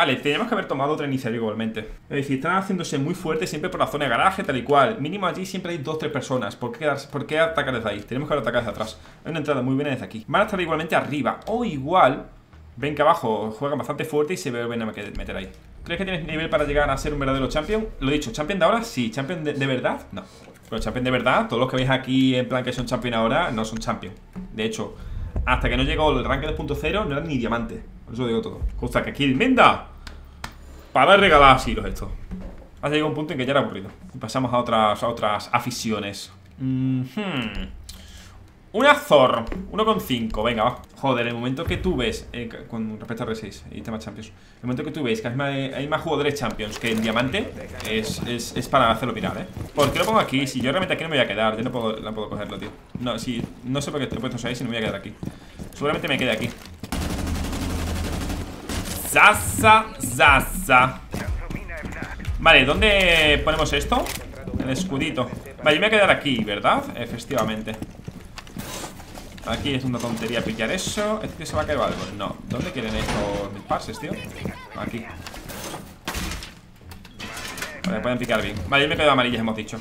Vale, teníamos que haber tomado otra iniciativa igualmente. Es decir, están haciéndose muy fuertes siempre por la zona de garaje, tal y cual. Mínimo allí siempre hay 2 o 3 personas. ¿Por qué atacar desde ahí? Tenemos que atacar desde atrás. Hay una entrada muy buena desde aquí. Van a estar igualmente arriba. O igual, ven que abajo juegan bastante fuerte y se ven a meter ahí. ¿Crees que tienes nivel para llegar a ser un verdadero champion? Lo he dicho, champion de ahora sí, champion de verdad, no. Pero champion de verdad, todos los que veis aquí en plan que son champion ahora, no son champion. De hecho, hasta que no llegó el rank 2.0 no eran ni diamante. Por eso digo todo. Cosa que aquí enmienda para regalar así los estos. Hasta llegó un punto en que ya era aburrido. Y pasamos a otras aficiones. Una Zor 1.5, venga, va. Joder, el momento que tú ves con respecto a R6 y tema Champions, el momento que tú ves que hay más jugadores Champions que en Diamante, es para hacerlo mirar, ¿eh? ¿Por qué lo pongo aquí? Si yo realmente aquí no me voy a quedar. Yo no puedo cogerlo, tío. No, si, no sé por qué te he puesto 6 y no me voy a quedar aquí. Seguramente me quede aquí. Zaza, zaza. Vale, ¿dónde ponemos esto? El escudito. Vale, yo me voy a quedar aquí, ¿verdad? Efectivamente. Aquí es una tontería pillar eso. ¿Este se va a caer algo? No. ¿Dónde quieren estos mis parses, tío? Aquí. Vale, pueden picar bien. Vale, yo me he quedado amarillas, hemos dicho.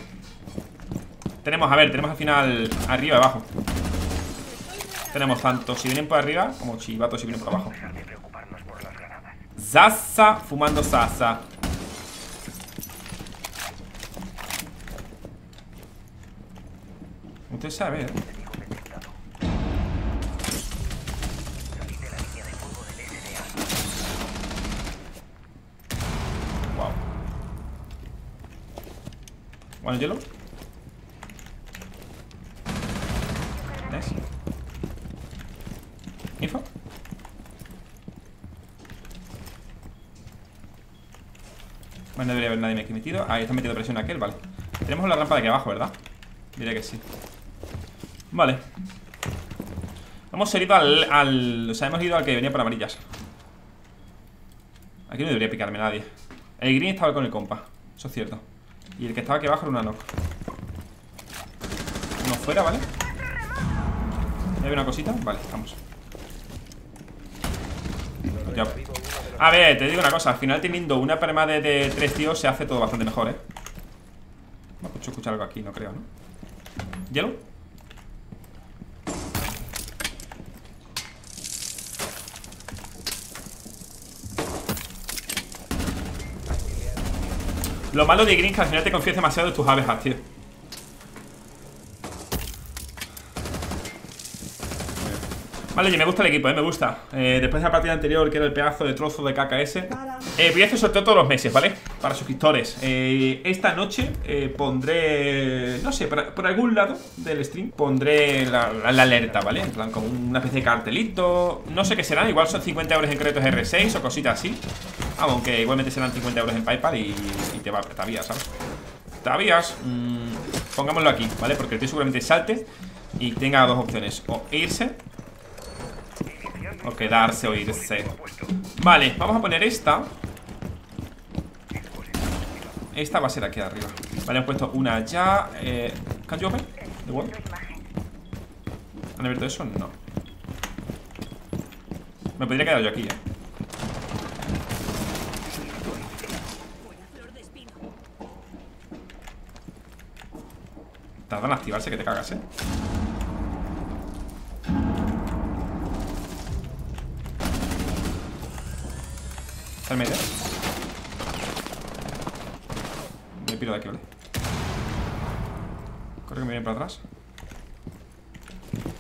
Tenemos, a ver, tenemos al final arriba y abajo. Tenemos tanto si vienen por arriba como chivatos si vienen por abajo. Zaza, fumando Zaza. Usted sabe, ¿eh? Bueno, hielo. Nice. Info. Bueno, no debería haber nadie aquí metido. Ahí está metido presión aquel, vale. Tenemos la rampa de aquí abajo, ¿verdad? Diré que sí. Vale. Hemos herido al... O sea, hemos ido al que venía por amarillas. Aquí no debería picarme nadie. El green estaba con el compa. Eso es cierto. Y el que estaba aquí abajo era una knock. Uno fuera, ¿vale? ¿Hay una cosita? Vale, vamos. Ya. A ver, te digo una cosa. Al final teniendo una perma de 3 tíos se hace todo bastante mejor, ¿eh? Me escucho escuchar algo aquí, no creo, ¿no? ¿Hielo? Lo malo de Green es que al final te confías demasiado en tus abejas, tío. Vale, me gusta el equipo, me gusta. Después de la partida anterior, que era el pedazo de trozo de KKS, voy a hacer sorteo todos los meses, ¿vale? Para suscriptores. Esta noche pondré, no sé, por algún lado del stream, pondré la alerta, ¿vale? En plan, como una especie de cartelito. No sé qué serán, igual son 50 euros en créditos R6 o cositas así. Aunque igualmente serán 50 euros en PayPal y te va a tavías, ¿sabes? Tavías, pongámoslo aquí, ¿vale? Porque el tío seguramente salte y tenga dos opciones: o irse, o quedarse o irse. Vale, vamos a poner esta. Esta va a ser aquí arriba. Vale, han puesto una allá. ¿Can you open? ¿De what? ¿Han abierto eso? No. Me podría quedar yo aquí, ¿eh? Tardan en activarse que te cagas, ¿eh? Está en medio. Me piro de aquí, ¿vale? Corre que me vienen para atrás.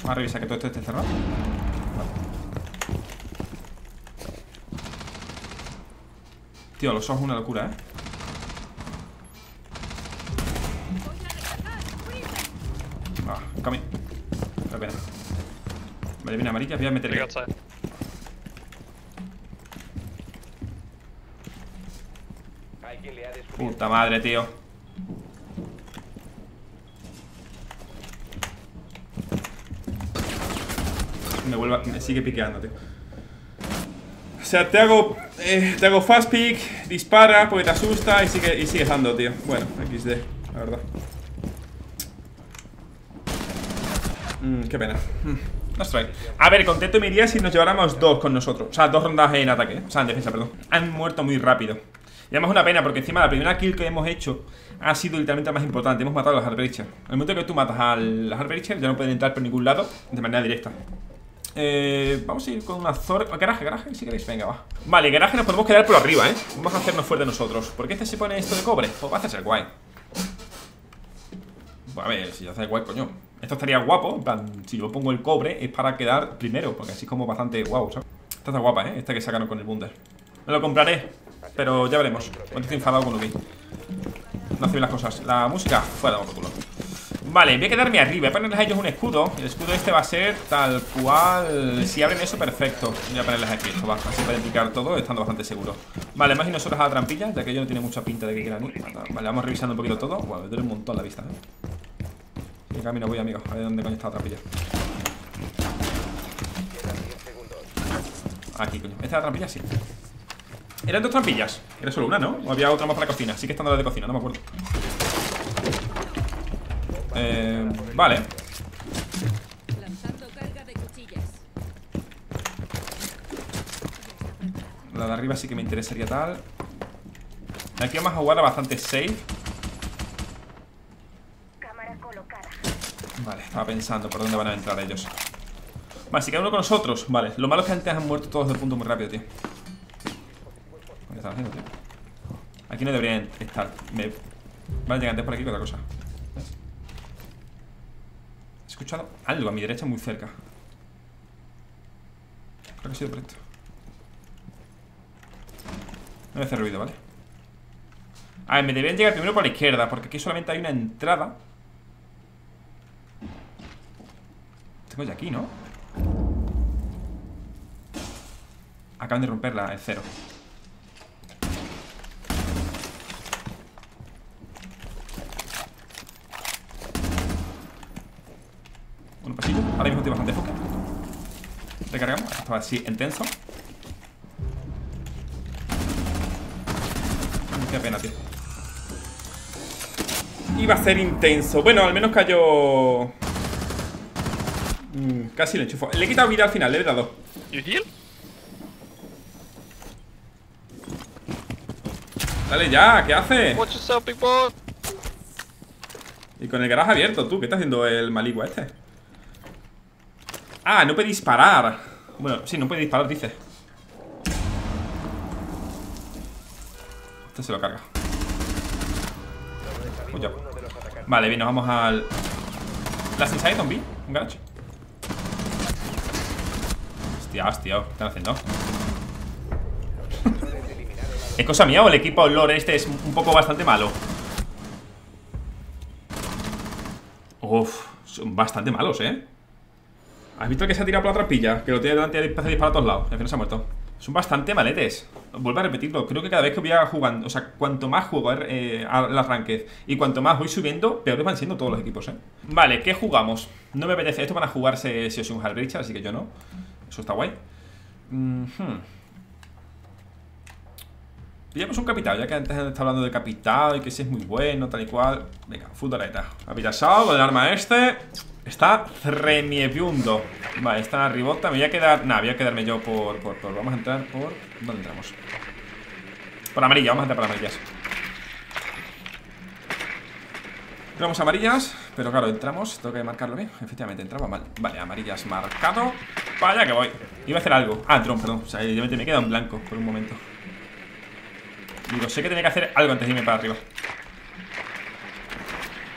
Vamos a revisar que todo esto esté cerrado. Vale. Tío, los ojos una locura, ¿eh? Camino. Vale, viene amarilla, voy a meterle. Puta madre, tío. Me sigue piqueando, tío. O sea, te hago fast pick, dispara, porque te asusta y sigue dando, tío. Bueno, XD, la verdad. Qué pena. That's right. A ver, contento me iría si nos lleváramos dos con nosotros. O sea, dos rondas en ataque, o sea, en defensa, perdón. Han muerto muy rápido. Y además es una pena porque encima la primera kill que hemos hecho ha sido literalmente más importante. Hemos matado a los Harbercher. Al momento que tú matas a los Harbercher ya no pueden entrar por ningún lado de manera directa. Vamos a ir con una zorra. Garaje, garaje, si queréis, venga, va. Vale, garaje nos podemos quedar por arriba, Vamos a hacernos fuerte nosotros. ¿Por qué este se pone esto de cobre? Pues va a hacerse el guay. Pues a ver, si hace el guay, coño. Esto estaría guapo, en plan, si yo pongo el cobre es para quedar primero, porque así es como bastante guau, ¿sabes? Esta está guapa, Esta que sacaron con el Bunder. Me lo compraré, pero ya veremos. Cuando estoy enfadado con Ubi. No hace bien las cosas. La música, fuera, vamos por culo. Vale, voy a quedarme arriba, voy a ponerles a ellos un escudo. El escudo este va a ser tal cual. Si abren eso, perfecto. Voy a ponerles aquí esto, va, así para implicar todo, estando bastante seguro. Vale, más y nosotros a la trampilla, ya que ellos no tienen mucha pinta de que quieran ir. Vale, vamos revisando un poquito todo. Guau, me duele un montón la vista, De camino voy, amigos, a ver dónde coño está la trampilla. Aquí, coño. ¿Esta es la trampilla? Sí. Eran dos trampillas. Era solo una, ¿no? O había otra más para la cocina. Sí que están las de cocina, no me acuerdo. Vale. La de arriba sí que me interesaría tal. Aquí vamos a jugarla bastante safe. Vale, estaba pensando por dónde van a entrar ellos. Vale, si queda uno con nosotros. Vale, lo malo es que antes han muerto todos de punto muy rápido, tío. ¿Qué están haciendo, tío? Aquí no deberían estar. Vale, llegan antes por aquí que otra cosa. ¿Ves? He escuchado algo a mi derecha muy cerca. Creo que ha sido por esto. No voy a hacer ruido, ¿vale? A ver, me deberían llegar primero por la izquierda, porque aquí solamente hay una entrada. Tengo ya aquí, ¿no? Acaban de romperla, el cero. Un pasillo. Ahora mismo estoy bastante foca. Recargamos. Esto va así, intenso. Qué pena, tío. Iba a ser intenso. Bueno, al menos cayó... casi le enchufo. Le he quitado vida al final, le he dado. ¿Y kill? Dale ya, ¿qué hace? Y con el garaje abierto, tú, ¿qué está haciendo el maligua este? Ah, no puede disparar. Bueno, sí, no puede disparar, dice. Este se lo carga. Uy, ya. Vale, bien, nos vamos al... ¿La sensai zombie? ¿Un garage? Hostia, ¿qué están haciendo? ¿Es cosa mía o el equipo lore este es un poco bastante malo? Uff, son bastante malos, ¿Has visto que se ha tirado por la trampilla? Que lo tiene delante y empieza a disparar a todos lados. Al final se ha muerto. Son bastante maletes. Vuelvo a repetirlo. Creo que cada vez que voy a jugando, o sea, cuanto más juego a las ranked y cuanto más voy subiendo, peores van siendo todos los equipos, Vale, ¿qué jugamos? No me apetece. Esto van a jugarse si os un Halbreacher, así que yo no. Eso está guay. Pillamos un capitado, ya que antes está hablando de capitado y que si es muy bueno, tal y cual. Venga, futareta. Apitasado con el arma este. Está remiebundo. Vale, está ribota. Me voy a quedar. Nada, voy a quedarme yo por. Vamos a entrar por. ¿Dónde entramos? Por amarilla, vamos a entrar por amarillas. Entramos amarillas, pero claro, entramos. Tengo que marcarlo bien. Efectivamente, entraba mal. Vale, amarillas marcado. Vaya que voy. Iba a hacer algo. Ah, dron, perdón. O sea, yo me he quedado en blanco por un momento. Digo, sé que tenía que hacer algo antes de irme para arriba.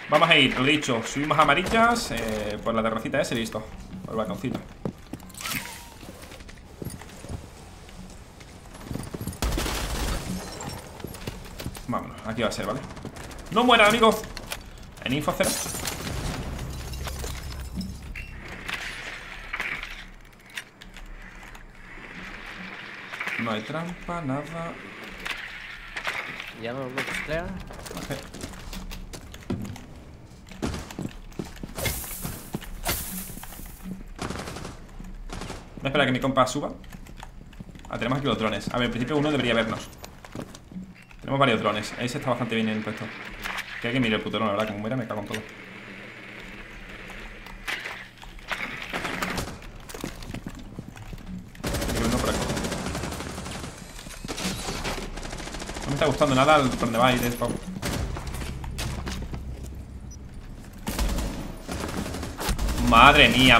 Vamos a ir, lo dicho, subimos amarillas por la terracita ese, listo. Por el balconcito. Vámonos, aquí va a ser, ¿vale? ¡No muera, amigos! En info cero. No hay trampa, nada. Ya no lo creo. Ok. Voy a esperar a que mi compa suba. Ah, tenemos aquí los drones. A ver, en principio uno debería vernos. Tenemos varios drones. Ese está bastante bien en puesto. Que hay que mirar el puto dron, la verdad, como muera me cago en todo. me está gustando nada donde va a ir el pavo. Madre mía,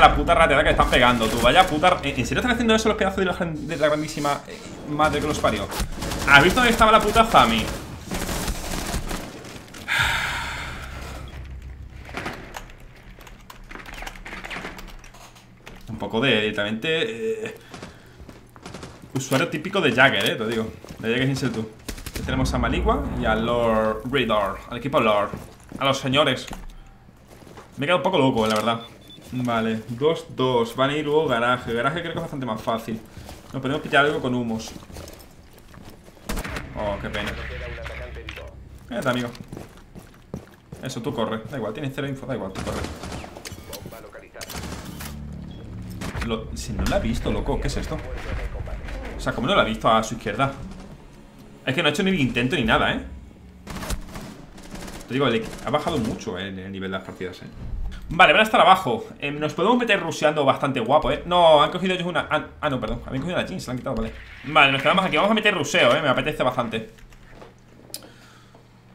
la puta rateada que están pegando, tú. Vaya puta... ¿En serio están haciendo eso los pedazos de la grandísima madre que los parió? ¿Has visto dónde estaba la puta Zami? Un poco de... directamente... usuario típico de Jagger, te digo. De Jagger sin ser tú. Aquí tenemos a Maligua y a Lord Reader. Al equipo Lord. A los señores. Me he quedado un poco loco, la verdad. Vale, 2-2. Van a ir luego garaje. Garaje creo que es bastante más fácil. Nos podemos pillar algo con humos. Oh, qué pena. Quédate, amigo. Eso, tú corre. Da igual, tienes cero info. Da igual, tú corre. Si no la ha visto, loco. ¿Qué es esto? O sea, ¿cómo no la ha visto a su izquierda? Es que no ha hecho ni intento ni nada, ¿eh? Digo, ha bajado mucho en el nivel de las partidas, Vale, van a estar abajo. Nos podemos meter rusheando bastante guapo, No, han cogido ellos una... Ah, no, perdón. Habían cogido la jeans, la han quitado, vale. Vale, nos quedamos aquí. Vamos a meter rusheo, Me apetece bastante.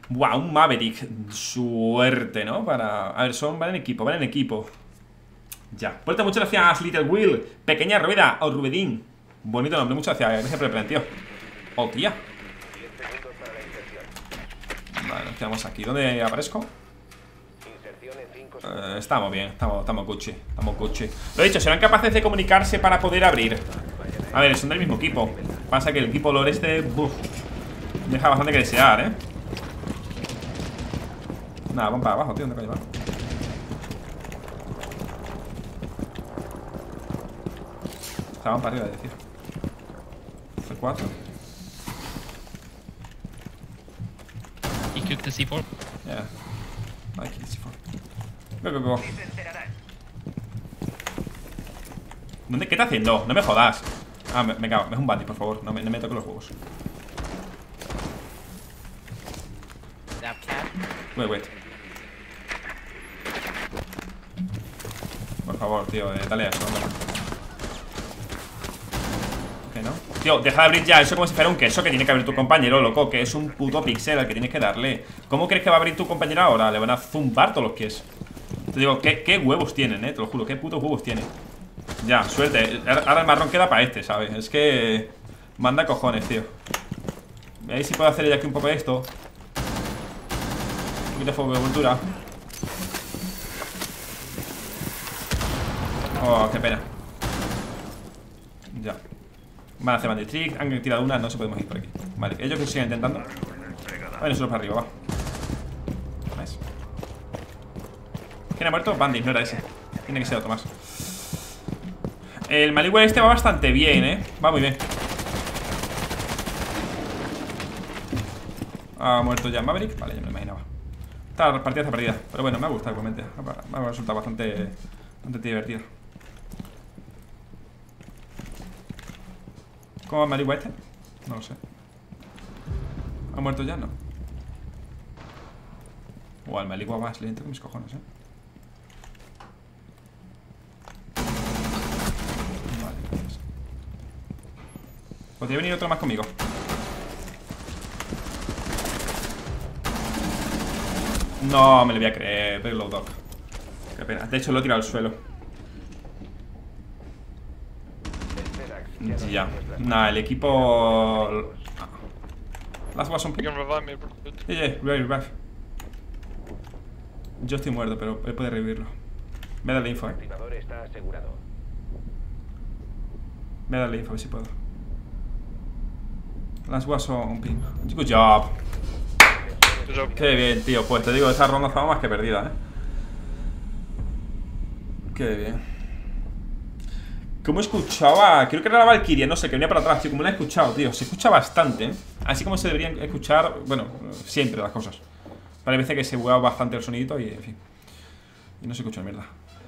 Buah, un Maverick. Suerte, ¿no? Para... A ver, son... Van en equipo, van en equipo. Ya. Vuelta, muchas gracias, Little Will. Pequeña rueda o Rubedín. Bonito nombre, muchas gracias. Gracias por el planteo. Oh, tía. Vale, nos quedamos aquí. ¿Dónde aparezco? Estamos bien, estamos cuchi. Estamos cuchi. Lo dicho, serán capaces de comunicarse para poder abrir. A ver, son del mismo equipo. Pasa que el equipo lore este deja bastante que desear, Nada, van para abajo, tío. ¿Dónde coño va? Estaban para arriba, es decir. C4. Took the C4. Yeah, I killed C4. Go. ¿Qué está haciendo? No me jodas. Ah, me cago. Es un Bandit, por favor. No me toques los huevos. Wait. Por favor, tío, dale a eso. ¿Qué no? Tío, deja de abrir ya eso como si fuera un queso que tiene que abrir tu compañero, loco. Que es un puto pixel al que tienes que darle. ¿Cómo crees que va a abrir tu compañero ahora? Le van a zumbar todos los pies. Te digo, ¿qué huevos tienen, Te lo juro, ¿qué putos huevos tienen? Ya, suerte. Ahora el marrón queda para este, ¿sabes? Es que... Manda cojones, tío. Veis si puedo hacerle aquí un poco de esto. Un poquito de fuego de cultura. Oh, qué pena. Ya. Van a hacer bandit trick, han tirado una, no se podemos ir por aquí. Vale, ellos que siguen intentando. Vale, nosotros para arriba, va. Nice. ¿Quién ha muerto? Bandit, no era ese. Tiene que ser otro más. El Malibu este va bastante bien, Va muy bien. Ha muerto ya Maverick. Vale, ya me lo imaginaba. Está partida esta partida. Pero bueno, me ha gustado igualmente. Me ha resultado bastante divertido. ¿Cómo va Maligua este? No lo sé. ¿Ha muerto ya? No. Igual, Maligua va más lento que mis cojones, Vale, pues. Podría venir otro más conmigo. No, me lo voy a creer. Reload Dog. Qué pena. De hecho, lo he tirado al suelo. Ya, nah, el equipo... Las guas son... Yo estoy muerto, pero él puede revivirlo. Voy a darle info, Voy a darle info, a ver si puedo. Las guas son... ping. Good job. Qué bien, tío. Pues te digo, esa ronda estaba más que perdida, Qué bien. Como escuchaba, creo que era la Valkyria, no sé, que venía para atrás, tío, como la he escuchado, tío. Se escucha bastante, Así como se deberían escuchar, bueno, siempre las cosas. Vale, parece que se buguea bastante el sonidito y, en fin. Y no se escucha mierda.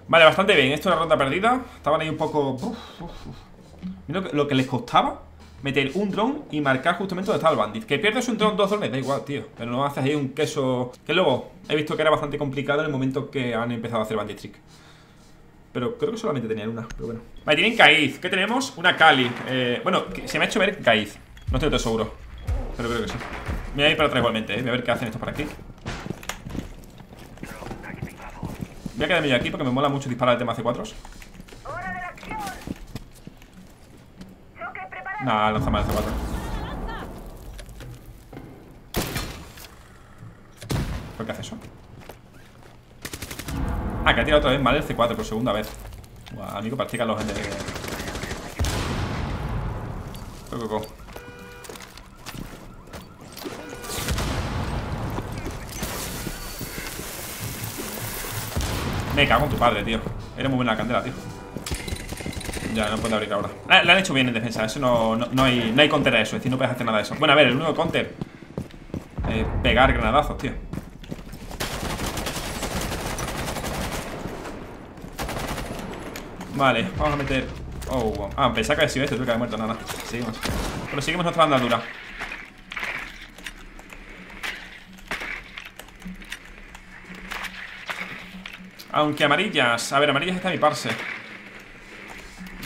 Vale, bastante bien, esto es una ronda perdida. Estaban ahí un poco... Mira lo que les costaba meter un dron y marcar justamente donde estaba el bandit. Que pierdes un dron, 2 drones, da igual, tío. Pero no haces ahí un queso... Que luego he visto que era bastante complicado en el momento que han empezado a hacer bandit trick. Pero creo que solamente tenían una, pero bueno. Vale, tienen Kaiz. ¿Qué tenemos? Una Kali. Bueno, se me ha hecho ver Kaiz. No estoy tan seguro. Pero creo que sí. Me voy a ir para atrás igualmente, ¿eh? Voy a ver qué hacen estos por aquí. Voy a quedarme yo aquí porque me mola mucho disparar el tema C4s. Nah, lanza mal el C4. ¿Por qué hace eso? Ah, que ha tirado otra vez mal el C4 por segunda vez. Buah, amigo, practica los gente. Me cago en tu padre, tío. Era muy buena la candela, tío. Ya, no puedo abrir ahora. La han hecho bien en defensa. Eso no hay counter a eso. Es decir, no puedes hacer nada de eso. Bueno, a ver, el único counter pegar granadazos, tío. Vale, vamos a meter... Oh, wow. Ah, pensaba que había sido este. Tuve que haber muerto, nada. Seguimos. Pero seguimos nuestra andadura. Aunque amarillas. A ver, amarillas está mi parse.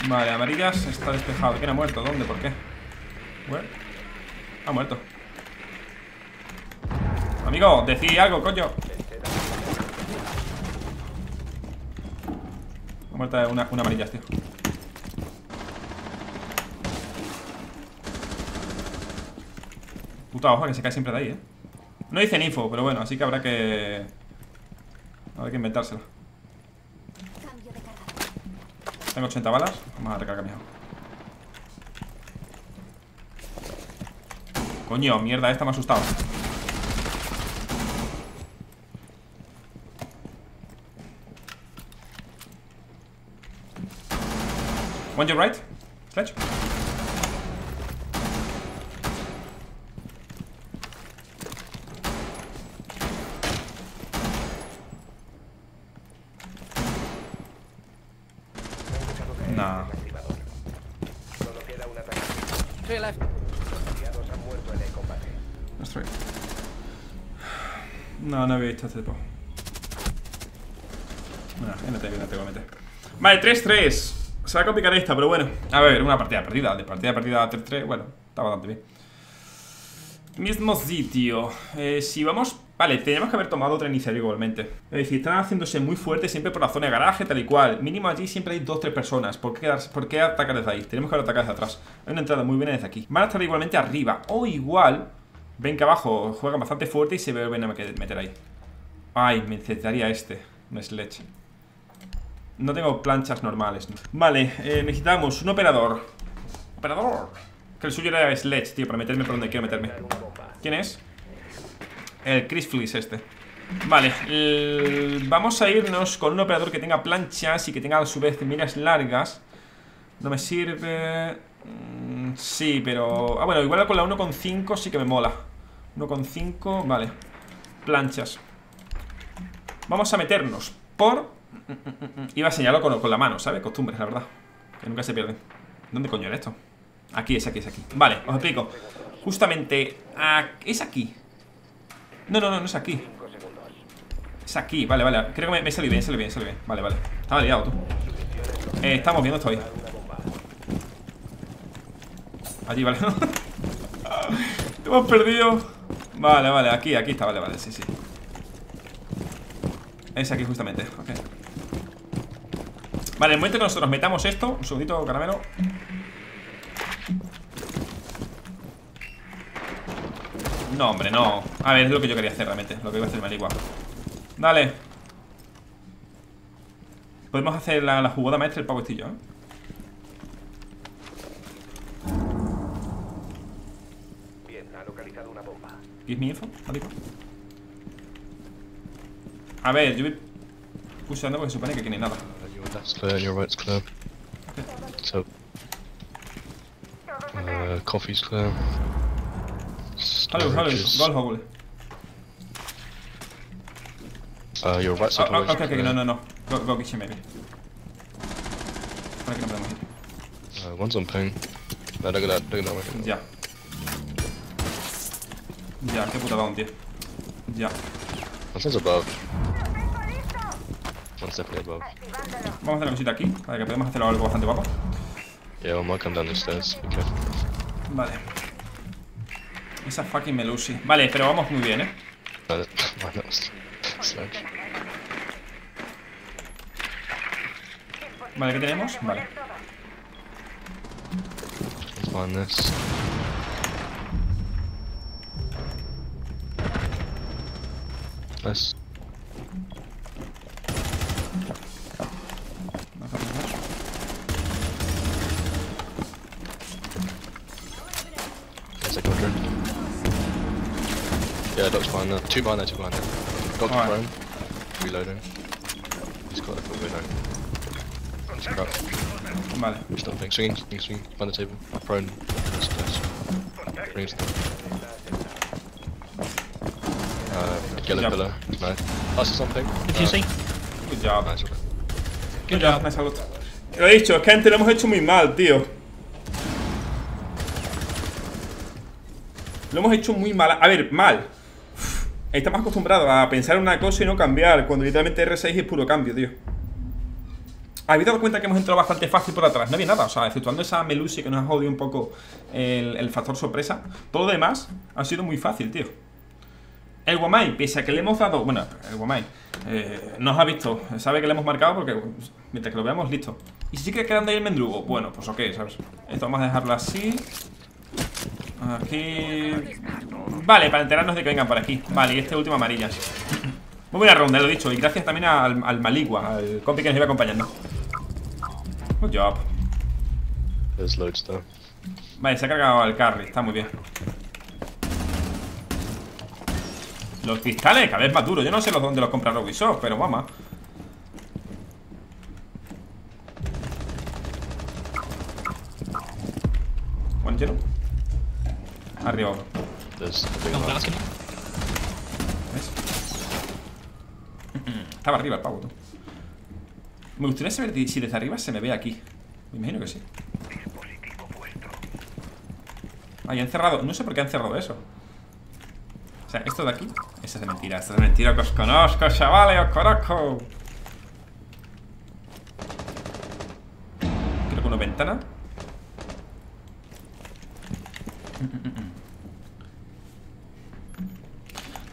Vale, amarillas está despejado. ¿Quién ha muerto? ¿Dónde? ¿Por qué? Where? Ha muerto. Amigo, decí algo, coño. Ha muerto una amarilla, tío. Puta hoja que se cae siempre de ahí, eh. No dicen info, pero bueno, así que habrá que... Habrá que inventársela. Tengo 80 balas. Vamos a recargar, mijo. Coño, mierda, esta me ha asustado. Want your right? Sledge. No. Solo queda un ataque. Los aliados han muerto en el combate. No, no había visto este tipo. Bueno, no te voy a meter. Vale, 3-3. Se va a complicar esta, pero bueno. A ver, una partida perdida. De partida perdida a 3-3, bueno, está bastante bien. Mismo sitio. Si vamos... Vale, teníamos que haber tomado otra iniciativa igualmente. Es decir, están haciéndose muy fuertes siempre por la zona de garaje, tal y cual. Mínimo allí siempre hay 2-3 personas. ¿Por qué atacar desde ahí? Tenemos que atacar desde atrás. Hay una entrada muy buena desde aquí. Van a estar igualmente arriba. O igual, ven que abajo juegan bastante fuerte y se ven a meter ahí. Ay, me necesitaría este. Un sledge. No tengo planchas normales. Vale, necesitamos un operador. Operador. Que el suyo era sledge, tío, para meterme por donde quiero meterme. ¿Quién es? El Chris Fleece este. Vale, vamos a irnos con un operador que tenga planchas y que tenga a su vez miras largas. No me sirve. Sí, pero... Ah, bueno, igual con la 1.5 sí que me mola. 1.5, vale. Planchas. Vamos a meternos por... Iba a señalarlo con la mano, ¿sabes? Costumbres, la verdad. Que nunca se pierden. ¿Dónde coño era esto? Aquí es, aquí es, aquí. Vale, os explico. Justamente... Es aquí. No es aquí. Es aquí, vale. Creo que me salió bien, Vale. Estaba liado, tú. Estamos viendo esto ahí. Allí, vale. Hemos perdido. Vale, aquí está, vale, sí. Es aquí justamente, ok. Vale, el momento que nosotros metamos esto. Un segundito, caramelo. No, hombre, no. A ver, es lo que yo quería hacer realmente. Lo que iba a hacer Maligua. Dale. Podemos hacer la jugada maestra del pavo estillo, ¿eh? Bien, ha localizado una bomba. ¿Give me info, Maligua? A ver, yo voy pulsando porque se supone que aquí no hay nada. Hello, golf, your right side always okay, no. Go kitchen, maybe. Para que no podemos ir. One's on ping. No, look at that way. Ya. Ya, qué puta down, tío. Ya. One's above. One's definitely above. Vamos a hacer una cosita aquí, para que podamos hacer algo bastante guapo. Yeah, one might come down the stairs. Be careful. Vale. Esa fucking Melusi. Vale, pero vamos muy bien, ¿eh? Bueno, Sledge. Vale, ¿qué tenemos? Vale. Nice. Yeah, doc's behind there. Two behind there, two behind there. Dog to prone. Reloading. He's got a little bit low. Vale. Stopping. Swinging, swinging, swinging. Behind the table. Prone. Rings. Yellow pillar. No. That's something. If you see. Good job. Nice. Good job. Nice salud. Lo he dicho, es que antes lo hemos hecho muy mal, tío. Lo hemos hecho muy mal. A ver, mal. Estamos acostumbrados a pensar una cosa y no cambiar, cuando literalmente R6 es puro cambio, tío. Habéis dado cuenta que hemos entrado bastante fácil por atrás. No había nada, o sea, exceptuando esa Melusi que nos ha jodido un poco el factor sorpresa. Todo lo demás ha sido muy fácil, tío. El Wamai, pese a que le hemos dado... Bueno, el Wamai nos ha visto, sabe que le hemos marcado porque mientras que lo veamos, listo. Y si sigue quedando ahí el mendrugo, bueno, pues ok, ¿sabes? Esto vamos a dejarlo así. Aquí... Vale, para enterarnos de que vengan por aquí. Vale, y este último amarilla. Muy buena ronda, lo he dicho. Y gracias también al Maligua, al compi que nos iba acompañando. Good job. Vale, se ha cargado al carry, está muy bien. Los cristales, cada vez más duros. Yo no sé dónde los compra Ubisoft, pero mamá. One zero. Arriba. ¿Ves? Estaba arriba el pavo, tú. Me gustaría saber si desde arriba se me ve aquí. Me imagino que sí. Ahí han cerrado. No sé por qué han cerrado eso. O sea, esto de aquí. Eso es de mentira. Esto es de mentira. Que os conozco, chavales. Os conozco. Creo que una ventana.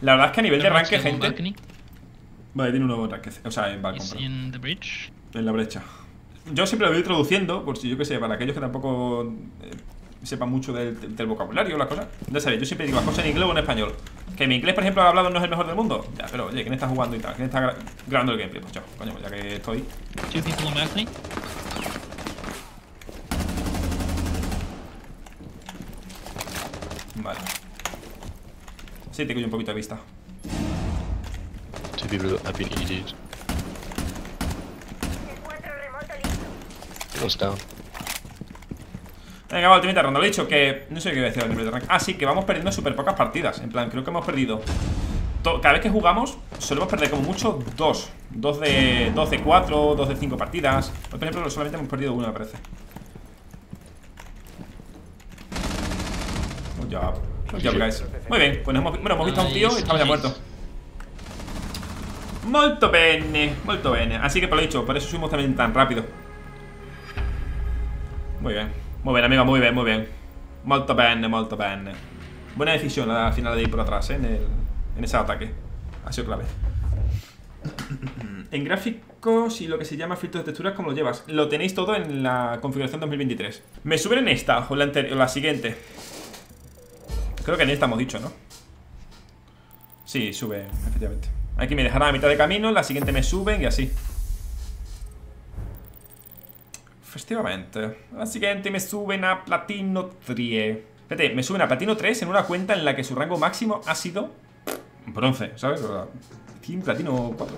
La verdad es que a nivel de ranking, gente. Vale, tiene un nuevo ranking. O sea, va a comprar. En la brecha. Yo siempre lo voy traduciendo, por si yo que sé, para aquellos que tampoco sepan mucho del vocabulario o las cosas. Ya sabéis, yo siempre digo las cosas en inglés o en español. Que mi inglés, por ejemplo, hablado no es el mejor del mundo. Ya, pero oye, ¿quién está jugando y tal? ¿Quién está grabando el gameplay? Pues chao, coño, ya que estoy. Vale. Sí, te cojo un poquito de vista. Venga, va, última ronda. Lo he dicho que... No sé qué voy a decir al nivel de rank. Ah, sí, que vamos perdiendo súper pocas partidas. En plan, creo que hemos perdido... Cada vez que jugamos, solemos perder como mucho dos. Dos de cuatro, dos de cinco partidas. Por ejemplo, solamente hemos perdido una, me parece. Ya, ya, guys. Muy bien, pues hemos visto a un tío y estaba ya muerto. Molto bene, molto bene. Así que por lo dicho, por eso subimos también tan rápido. Muy bien, amigo, muy bien, muy bien. Molto bene, molto bene. Buena decisión al final de ir por atrás, en ese ataque. Ha sido clave. En gráficos y lo que se llama filtros de texturas, ¿cómo lo llevas? Lo tenéis todo en la configuración 2023. ¿Me suben en esta o en la siguiente? Creo que en esta hemos dicho, ¿no? Sí, sube, efectivamente. Aquí me dejarán a mitad de camino, la siguiente me suben y así. Efectivamente. La siguiente me suben a Platino 3. Fíjate, me suben a Platino 3 en una cuenta en la que su rango máximo ha sido bronce, ¿sabes? O sea, Team Platino 4.